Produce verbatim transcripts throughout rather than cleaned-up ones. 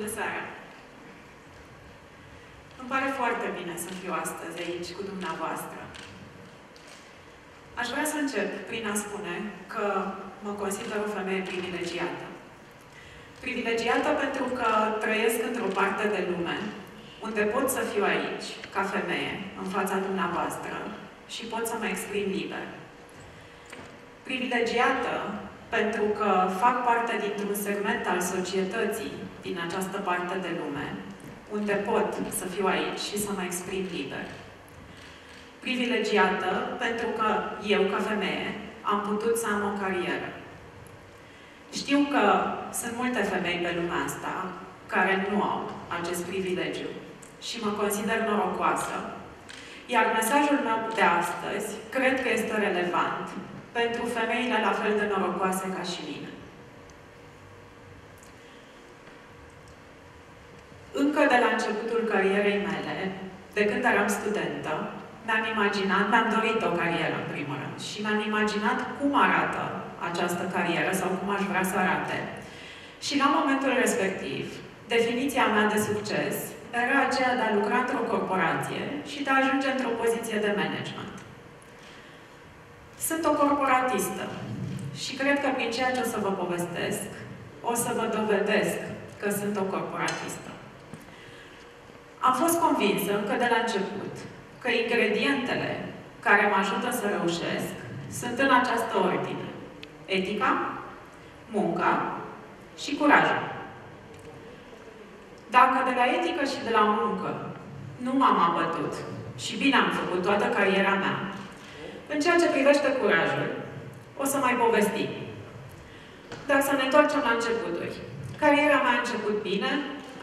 Bună seara! Îmi pare foarte bine să fiu astăzi aici cu dumneavoastră. Aș vrea să încep prin a spune că mă consider o femeie privilegiată. Privilegiată pentru că trăiesc într-o parte de lume unde pot să fiu aici, ca femeie, în fața dumneavoastră și pot să mă exprim liber. Privilegiată pentru că fac parte dintr-un segment al societății din această parte de lume, unde pot să fiu aici și să mă exprim liber. Privilegiată pentru că eu, ca femeie, am putut să am o carieră. Știu că sunt multe femei pe lumea asta care nu au acest privilegiu și mă consider norocoasă. Iar mesajul meu de astăzi cred că este relevant pentru femeile la fel de norocoase ca și mine. Încă de la începutul carierei mele, de când eram studentă, mi-am imaginat, mi-am dorit o carieră, în primul rând, și mi-am imaginat cum arată această carieră sau cum aș vrea să arate. Și la momentul respectiv, definiția mea de succes era aceea de a lucra într-o corporație și de a ajunge într-o poziție de management. Sunt o corporatistă și cred că prin ceea ce o să vă povestesc, o să vă dovedesc că sunt o corporatistă. Am fost convinsă încă de la început că ingredientele care mă ajută să reușesc sunt în această ordine. Etica, munca și curajul. Dacă de la etică și de la muncă nu m-am abătut și bine am făcut toată cariera mea, în ceea ce privește curajul, o să mai povestim. Dar să ne întoarcem la începuturi. Cariera mea a început bine,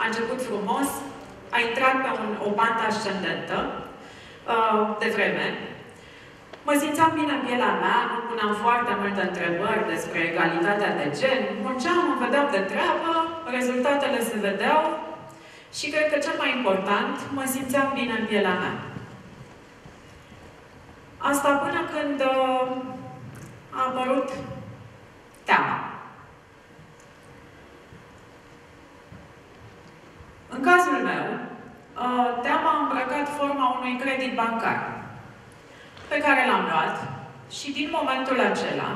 a început frumos, a intrat pe un, o pantă ascendentă uh, de vreme. Mă simțeam bine în pielea mea, nu puneam foarte multe întrebări despre egalitatea de gen, munceam, mă vedeam de treabă, rezultatele se vedeau și cred că cel mai important, mă simțeam bine în pielea mea. Asta până când uh, a apărut teama. În cazul meu, uh, teama a îmbrăcat forma unui credit bancar pe care l-am luat și din momentul acela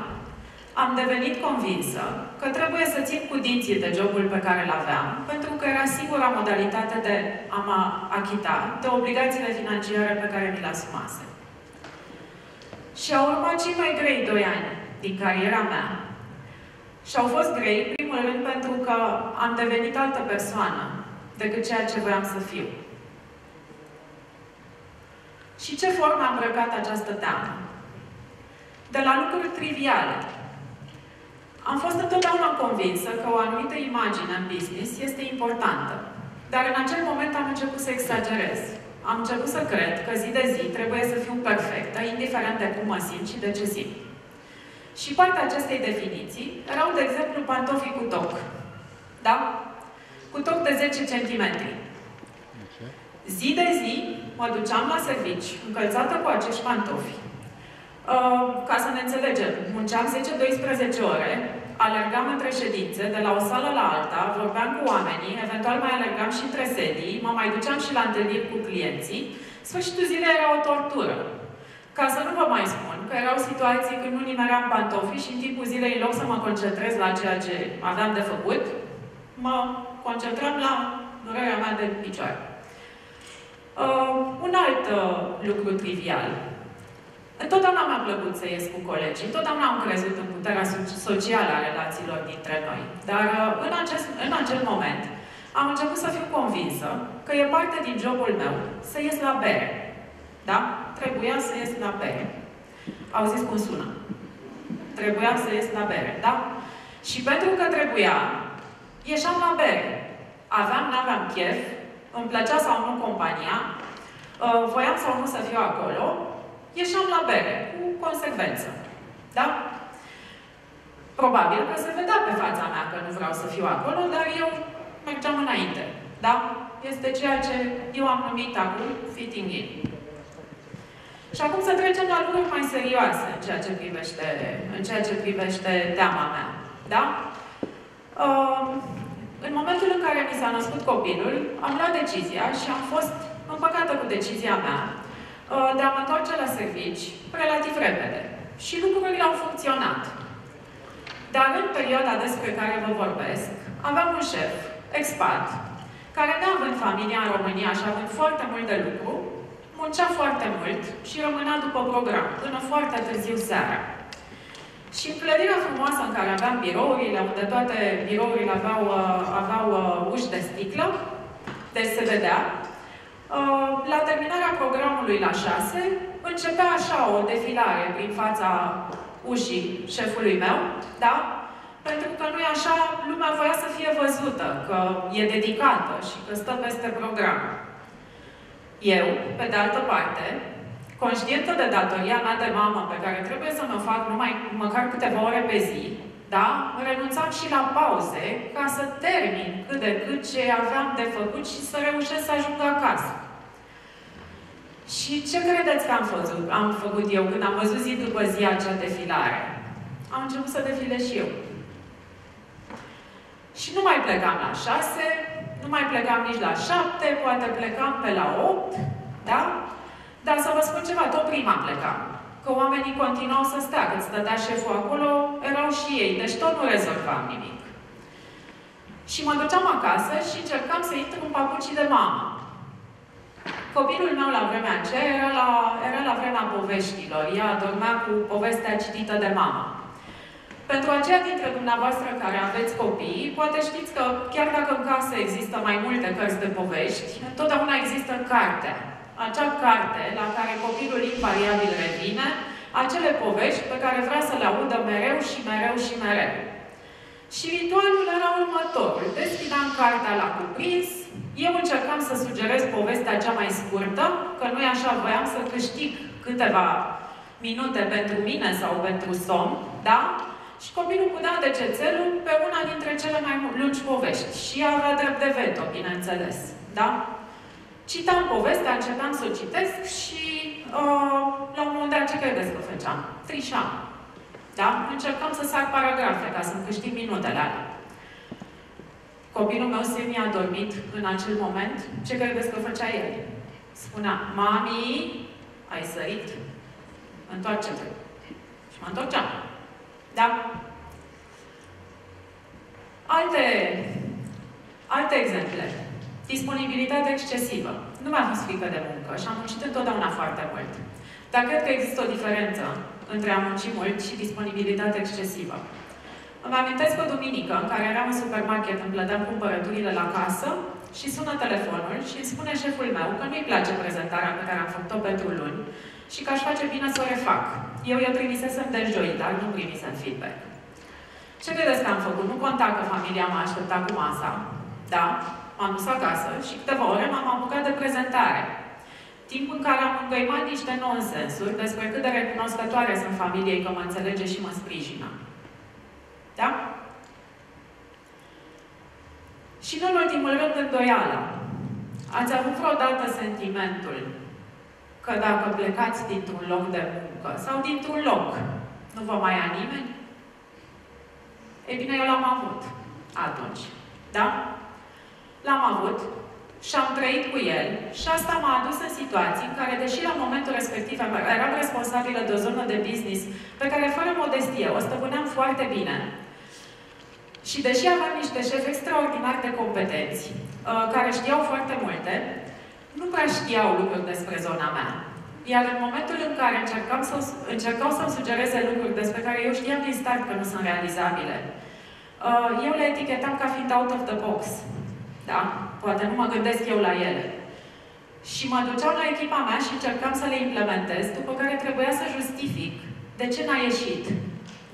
am devenit convinsă că trebuie să țin cu dinții de jobul pe care îl aveam, pentru că era singura modalitate de a mă achita de obligațiile financiare pe care mi le asumase. Și au urmat cei mai grei doi ani din cariera mea. Și au fost grei, în primul rând, pentru că am devenit altă persoană decât ceea ce voiam să fiu. Și ce formă a îmbrăcat această teamă? De la lucruri triviale. Am fost întotdeauna convinsă că o anumită imagine în business este importantă. Dar în acel moment am început să exagerez. Am început să cred că zi de zi trebuie să fiu perfectă, indiferent de cum mă simt și de ce simt. Și partea acestei definiții erau, de exemplu, pantofii cu toc. Da? Cu toc de zece centimetri. Zi de zi mă duceam la servici, încălțată cu acești pantofi. Uh, ca să ne înțelegem, munceam zece doisprezece ore, alergam între ședințe, de la o sală la alta, vorbeam cu oamenii, eventual mai alergam și între sedii, mă mai duceam și la întâlniri cu clienții. Sfârșitul zilei era o tortură. Ca să nu vă mai spun că erau situații când nu nimeream pantofii și în timpul zilei, în loc să mă concentrez la ceea ce aveam de făcut, mă concentram la durerea mea de picioare. Uh, un alt uh, lucru trivial. Întotdeauna mi-a plăcut să ies cu colegi. Întotdeauna am crezut în puterea socială a relațiilor dintre noi. Dar uh, în, acest, în acel moment am început să fiu convinsă că e parte din jobul meu să ies la bere. Da? Trebuia să ies la bere. Auziți cum sună? Trebuia să ies la bere. Da? Și pentru că trebuia, ieșeam la bere. Aveam, n-aveam chef. Îmi plăcea sau nu compania, voiam sau nu să fiu acolo, ieșeam la bere, cu consecvență. Da? Probabil că se vedea pe fața mea că nu vreau să fiu acolo, dar eu mergeam înainte. Da? Este ceea ce eu am numit acum fitting in. Și acum să trecem la lucruri mai serioase în ceea ce privește, în ceea ce privește teama mea. Da? Uh, În momentul în care mi s-a născut copilul, am luat decizia și am fost împăcată cu decizia mea de a mă întoarce la servici relativ repede. Și lucrurile au funcționat. Dar în perioada despre care vă vorbesc, aveam un șef, expat, care neavând familia în România și având foarte mult de lucru, muncea foarte mult și rămânea după program, până foarte târziu seara. Și în clădirea frumoasă în care aveam birourile, unde toate birourile aveau, aveau uși de sticlă, deci se vedea, la terminarea programului la șase, începea așa o defilare prin fața ușii șefului meu, da? Pentru că nu-i așa, lumea voia să fie văzută, că e dedicată și că stă peste program. Eu, pe de altă parte, conștientă de datoria mea de mamă, pe care trebuie să mă fac numai măcar câteva ore pe zi, da? Renunțam și la pauze ca să termin cât de cât ce aveam de făcut și să reușesc să ajung acasă. Și ce credeți că am făcut, am făcut eu când am văzut zi după zi acea defilare? Am început să defilez și eu. Și nu mai plecam la șase, nu mai plecam nici la șapte, poate plecam pe la opt, da? Dar să vă spun ceva, tot prima plecam. Că oamenii continuau să stea, când stătea șeful acolo, erau și ei, deci tot nu rezolvam nimic. Și mă duceam acasă și încercam să intru în papucii de mamă. Copilul meu la vremea aceea era la, era la vremea poveștilor, ea dormea cu povestea citită de mamă. Pentru aceia dintre dumneavoastră care aveți copii, poate știți că chiar dacă în casă există mai multe cărți de povești, întotdeauna există cartea. Acea carte la care copilul invariabil revine, acele povești pe care vrea să le audă mereu și mereu și mereu. Și ritualul era următorul. Deschideam cartea la cuprins, eu încercam să sugerez povestea cea mai scurtă, că nu e așa, voiam să câștig câteva minute pentru mine sau pentru somn, da? Și copilul punea decețelul pe una dintre cele mai lungi povești. Și avea drept de veto, bineînțeles. Da? Citam povestea, începeam să o citesc și uh, la un moment dat, ce credeți că făceam? Trișam. Da? Încercam să sar paragrafe ca să-mi câștig minutele alea. Copilul meu semi-a dormit în acel moment. Ce credeți că făcea el? Spunea, mami, ai sărit? Întoarce-te. Și mă întorceam. Da? Alte, alte exemple. Disponibilitate excesivă. Nu mi-a fost frică de muncă și am muncit întotdeauna foarte mult. Dar cred că există o diferență între a munci mult și disponibilitate excesivă. Îmi amintesc o duminică în care eram în supermarket, îmi plăteam cumpărăturile la casă și sună telefonul și îmi spune șeful meu că nu-i place prezentarea pe care am făcut-o pentru luni și că aș face bine să o refac. Eu i-o primisesem de joi, dar nu primisem feedback. Ce credeți că am făcut? Nu conta că familia m-a așteptat cu masa. Da? M-am dus acasă și câteva ore m-am apucat de prezentare. Timp în care am îngăimat niște nonsensuri despre cât de recunoscătoare sunt familiei că mă înțelege și mă sprijină. Da? Și nu în ultimul rând, îndoiala. Ați avut vreodată sentimentul că dacă plecați dintr-un loc de muncă sau dintr-un loc, nu vă mai ia nimeni? Ei bine, eu l-am avut atunci. Da? L-am avut și am trăit cu el și asta m-a adus în situații în care, deși la momentul respectiv eram responsabilă de o zonă de business pe care, fără modestie, o stăpâneam foarte bine. Și deși aveam niște șefi extraordinar de competenți, care știau foarte multe, nu prea știau lucruri despre zona mea. Iar în momentul în care încercam să, încercau să-mi sugereze lucruri despre care eu știam din start că nu sunt realizabile, eu le etichetam ca fiind out of the box. Da? Poate nu mă gândesc eu la ele. Și mă duceam la echipa mea și încercam să le implementez, după care trebuia să justific de ce n-a ieșit.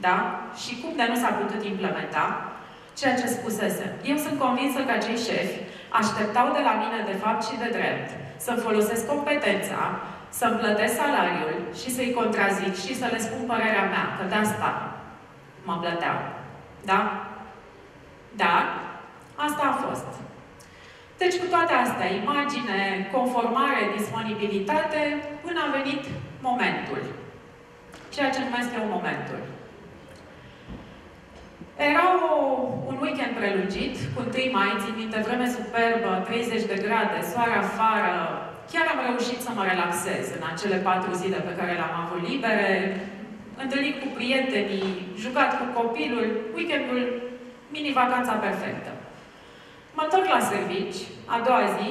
Da? Și cum de nu s-a putut implementa ceea ce spusese. Eu sunt convinsă că acei șefi așteptau de la mine, de fapt și de drept, să-mi folosesc competența, să-mi plătesc salariul și să-i contrazic și să le spun părerea mea, că de asta mă plăteau. Da? Dar asta a fost. Deci cu toate astea, imagine, conformare, disponibilitate, până a venit momentul. Ceea ce numesc eu momentul. Era o, un weekend prelungit, cu întâi mai, țin minte, vreme superbă, treizeci de grade, soare afară. Chiar am reușit să mă relaxez în acele patru zile pe care le-am avut libere, întâlnit cu prietenii, jucat cu copilul, weekendul, mini-vacanța perfectă. Mă întorc la servici, a doua zi.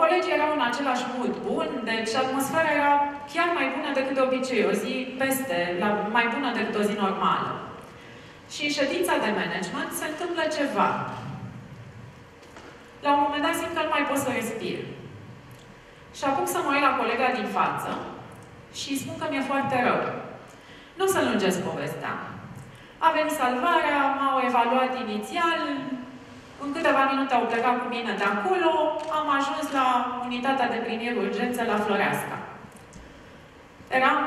Colegii erau în același mood bun, deci atmosfera era chiar mai bună decât de obicei, o zi peste, la, mai bună decât o zi normală. Și în ședința de management se întâmplă ceva. La un moment dat simt că nu mai pot să respir. Și apuc să mă uit la colega din față și îi spun că mi-e foarte rău. Nu o să lungesc povestea. A venit salvarea, m-au evaluat inițial, în câteva minute au plecat cu mine de acolo, am ajuns la unitatea de primiri urgențe la Floreasca. Eram,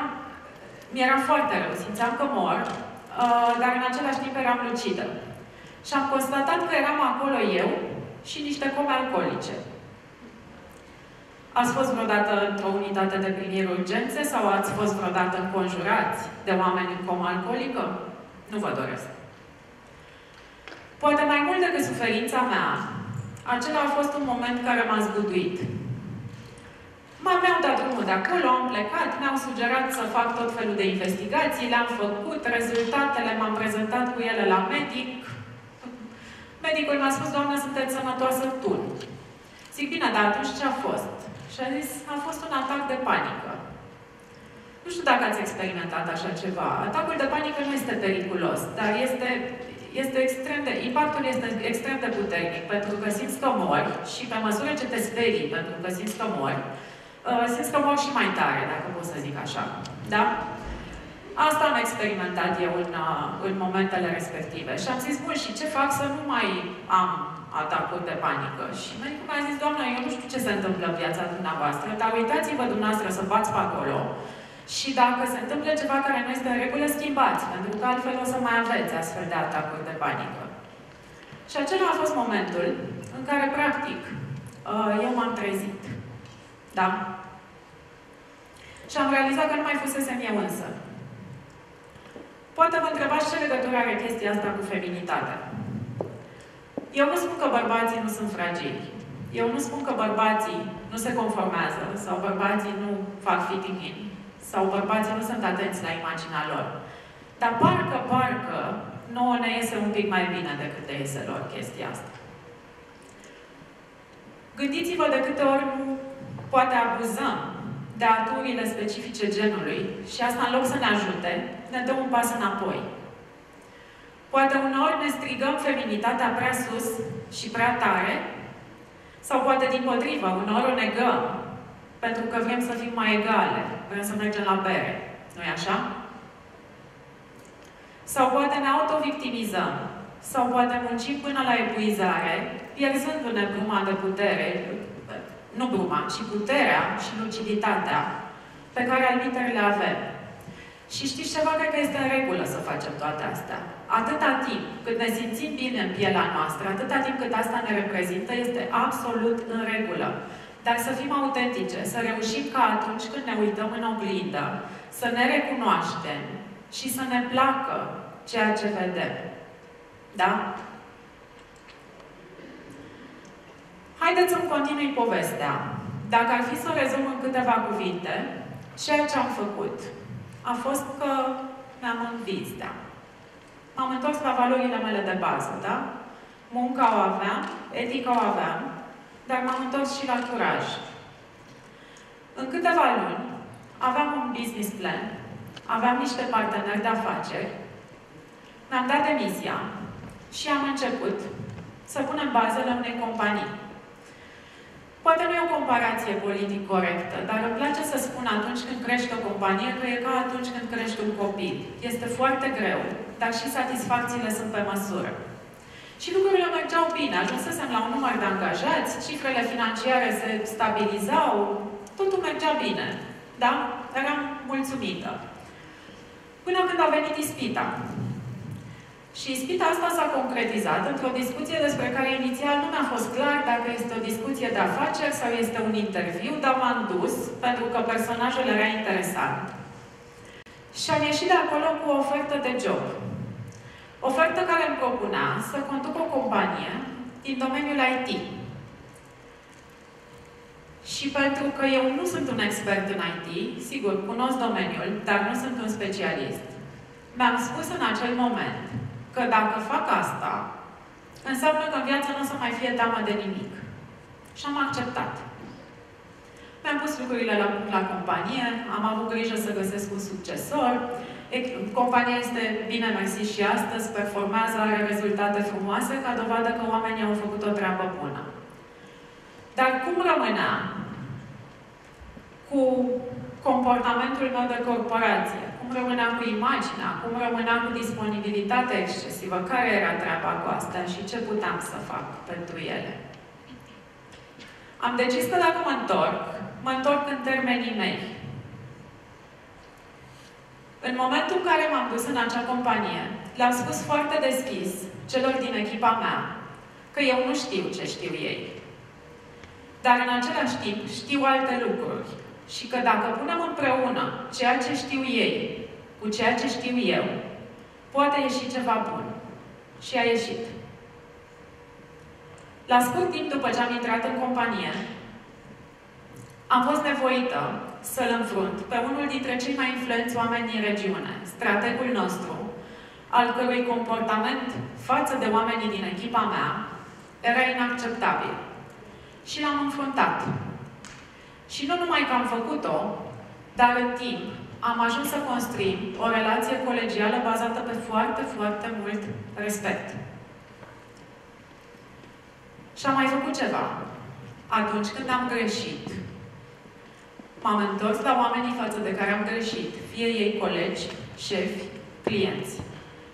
mi-era foarte rău, simțeam că mor, dar în același timp eram lucidă. Și am constatat că eram acolo eu și niște comi alcoolice. Ați fost vreodată într-o unitate de primiri urgențe sau ați fost vreodată înconjurați de oameni în comă alcoolică? Nu vă doresc. Poate mai mult decât suferința mea, acela a fost un moment care m-a zguduit. M-au dat drumul de acolo, am plecat, mi-au sugerat să fac tot felul de investigații, le-am făcut, rezultatele, m-am prezentat cu ele la medic. Medicul mi-a spus, doamnă, sunteți sănătoasă tu. Zic, bine, dar atunci ce a fost? Și a zis, a fost un atac de panică. Nu știu dacă ați experimentat așa ceva. Atacul de panică nu este periculos, dar este, este extrem de, impactul este extrem de puternic, pentru că simți că mori și pe măsură ce te sperii, pentru că simți că mori, uh, simți că mori și mai tare, dacă pot să zic așa. Da? Asta am experimentat eu în, în momentele respective. Și am zis, bun, și ce fac să nu mai am atacuri de panică? Și medicul mi-a zis, doamnă, eu nu știu ce se întâmplă în viața dumneavoastră, dar uitați-vă dumneavoastră să bați pe acolo. Și dacă se întâmplă ceva care nu este în regulă, schimbați, pentru că altfel o să mai aveți astfel de atacuri de panică. Și acela a fost momentul în care, practic, eu m-am trezit. Da? Și am realizat că nu mai fusesem eu însă. Poate vă întrebați ce legătură are chestia asta cu feminitatea. Eu nu spun că bărbații nu sunt fragili. Eu nu spun că bărbații nu se conformează sau bărbații nu fac fitting in. Sau bărbații nu sunt atenți la imaginea lor. Dar parcă, parcă, nouă ne iese un pic mai bine decât le iese lor chestia asta. Gândiți-vă de câte ori poate abuzăm de aturile specifice genului și asta, în loc să ne ajute, ne dă un pas înapoi. Poate uneori ne strigăm feminitatea prea sus și prea tare, sau poate dimpotrivă, uneori o negăm, pentru că vrem să fim mai egale, vrem să mergem la bere. Nu-i așa? Sau poate ne autovictimizăm, sau poate muncim până la epuizare, pierzându-ne bruma de putere, nu bruma, ci puterea și luciditatea pe care alminteri le avem. Și știți ceva? Cred că este în regulă să facem toate astea. Atâta timp cât ne simțim bine în pielea noastră, atâta timp cât asta ne reprezintă, este absolut în regulă. Dar să fim autentice, să reușim ca atunci când ne uităm în oglindă, să ne recunoaștem și să ne placă ceea ce vedem. Da? Haideți să-mi continui povestea. Dacă ar fi să o rezum în câteva cuvinte, ceea ce am făcut a fost că mi-am învins, da? M-am întors la valorile mele de bază, da? Munca o aveam, etica o aveam, dar m-am întors și la curaj. În câteva luni, aveam un business plan, aveam niște parteneri de afaceri, mi-am dat demisia și am început să punem bazele unei companii. Poate nu e o comparație politic corectă, dar îmi place să spun atunci când crești o companie, că e ca atunci când crești un copil. Este foarte greu, dar și satisfacțiile sunt pe măsură. Și lucrurile mergeau bine, ajunsesem la un număr de angajați, cifrele financiare se stabilizau, totul mergea bine. Da? Eram mulțumită. Până când a venit ispita. Și ispita asta s-a concretizat într-o discuție despre care inițial nu mi-a fost clar dacă este o discuție de afaceri sau este un interviu, dar m-am dus, pentru că personajul era interesant. Și am ieșit de acolo cu o ofertă de job. Ofertă care îmi propunea să conduc o companie din domeniul I T. Și pentru că eu nu sunt un expert în I T, sigur, cunosc domeniul, dar nu sunt un specialist, mi-am spus în acel moment că dacă fac asta, înseamnă că în viața nu o să mai fie teamă de nimic. Și am acceptat. Mi-am pus lucrurile la punct la companie, am avut grijă să găsesc un succesor, compania este bine mersi și astăzi, performează, are rezultate frumoase, ca dovadă că oamenii au făcut o treabă bună. Dar cum rămâneam cu comportamentul meu de corporație? Cum rămâneam cu imaginea? Cum rămâneam cu disponibilitatea excesivă? Care era treaba cu asta și ce puteam să fac pentru ele? Am decis că dacă mă întorc, mă întorc în termenii mei. În momentul în care m-am dus în acea companie, le-am spus foarte deschis celor din echipa mea că eu nu știu ce știu ei. Dar în același timp știu alte lucruri. Și că dacă punem împreună ceea ce știu ei cu ceea ce știu eu, poate ieși ceva bun. Și a ieșit. La scurt timp după ce am intrat în companie, am fost nevoită să-l înfrunt pe unul dintre cei mai influenți oameni din regiune, strategul nostru, al cărui comportament față de oamenii din echipa mea era inacceptabil. Și l-am înfruntat. Și nu numai că am făcut-o, dar în timp am ajuns să construim o relație colegială bazată pe foarte, foarte mult respect. Și am mai făcut ceva. Atunci când am greșit, m-am întors la oamenii față de care am greșit, fie ei colegi, șefi, clienți.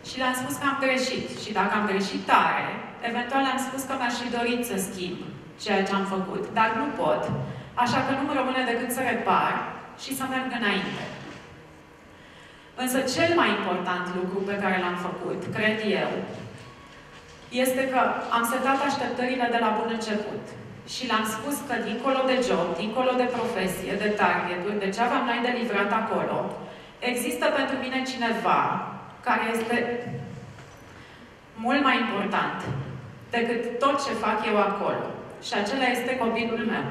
Și le-am spus că am greșit. Și dacă am greșit tare, eventual le-am spus că mi-aș fi dorit să schimb ceea ce am făcut. Dar nu pot. Așa că nu-mi rămâne decât să repar și să merg înainte. Însă cel mai important lucru pe care l-am făcut, cred eu, este că am setat așteptările de la bun început. Și l-am spus că dincolo de job, dincolo de profesie, de target-uri, de ce aveam noi de livrat acolo, există pentru mine cineva care este mult mai important decât tot ce fac eu acolo. Și acela este copilul meu.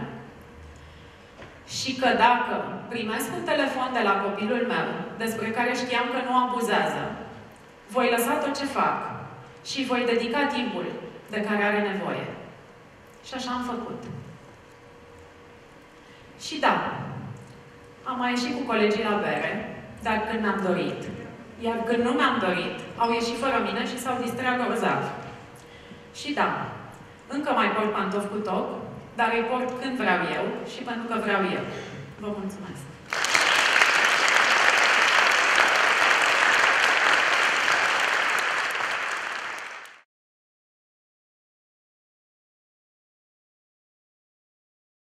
Și că dacă primesc un telefon de la copilul meu, despre care știam că nu abuzează, voi lăsa tot ce fac și voi dedica timpul de care are nevoie. Și așa am făcut. Și da, am mai ieșit cu colegii la bere, dar când mi-am dorit. Iar când nu mi-am dorit, au ieșit fără mine și s-au distrat grozav. Și da, încă mai port pantofi cu toc, dar îi port când vreau eu și pentru că vreau eu. Vă mulțumesc!